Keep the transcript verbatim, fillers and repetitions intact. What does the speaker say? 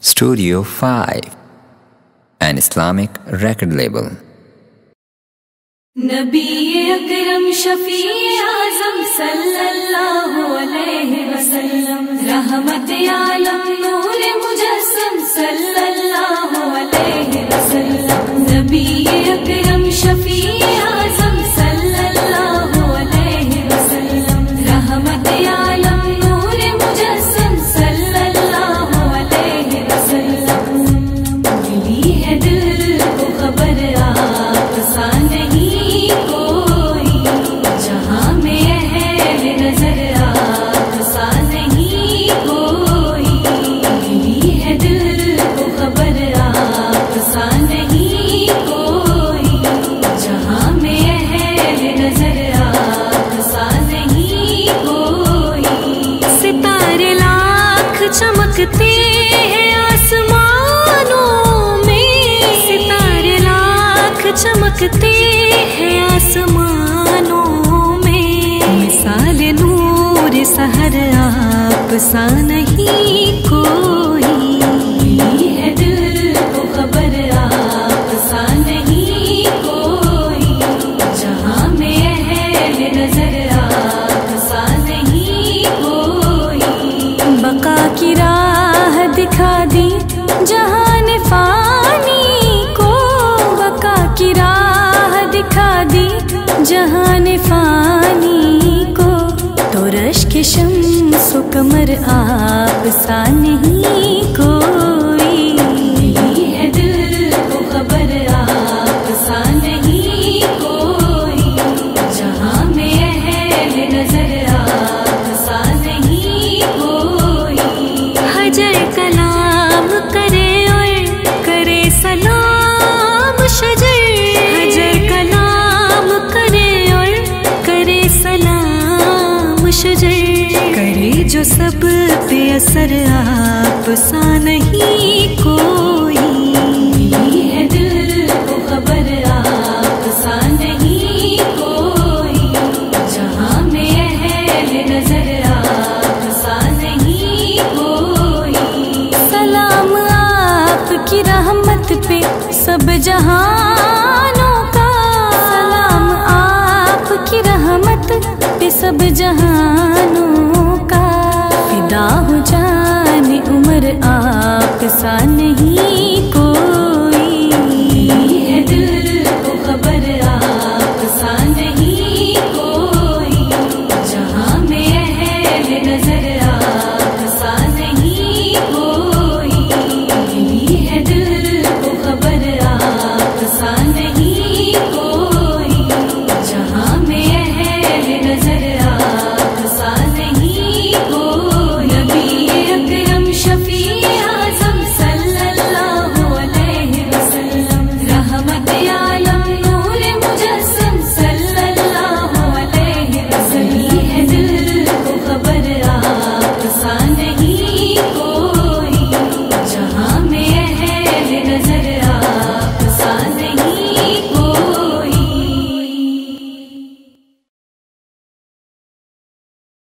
Studio five, an Islamic record label. Nabi-i Akram Shafi'i Azzam sallallahu alayhi wa sallam, Rahmat-i-Azim noor-e mujassam sallallahu alayhi wa sallam. Nabi-i Akram Shafi'i Azzam sallallahu alayhi wa sallam, Rahmat-i-Azim noor-e mujassam sallallahu alayhi wa sallam. Mili hai dil ko khabar aap sa nahi चमकते हैं आसमानों में, सितारे लाख चमकते हैं आसमानों में, मिसाल नूर सहर आप सा नहीं कोई, मिली है दिल को खबर आप सा नहीं कोई, जहां में है नजर आप सा नहीं कोई, बका की राह दिखा दी जहान फानी को, बका की राह दिखा दी जहान फानी को, तो रश्क शम्स कमर आप सा नहीं कोई, मिली है दिल को खबर आप सा नहीं कोई, जहां में है नजर आप सा नहीं कोई. हजर कलाम करे और करे सलाम शजर, हजर कलाम करे और करे सलाम शजर, करे जो सब पे असर आप सा नहीं कोई, मिली है दिल को खबर आप सा नहीं कोई, जहां में है नजर आप सा नहीं कोई. आपकी रहमत पे सब जहानों का सलाम, आपकी रहमत पे सब जहानों का, फिदा हो जाने उम्र आप सा नहीं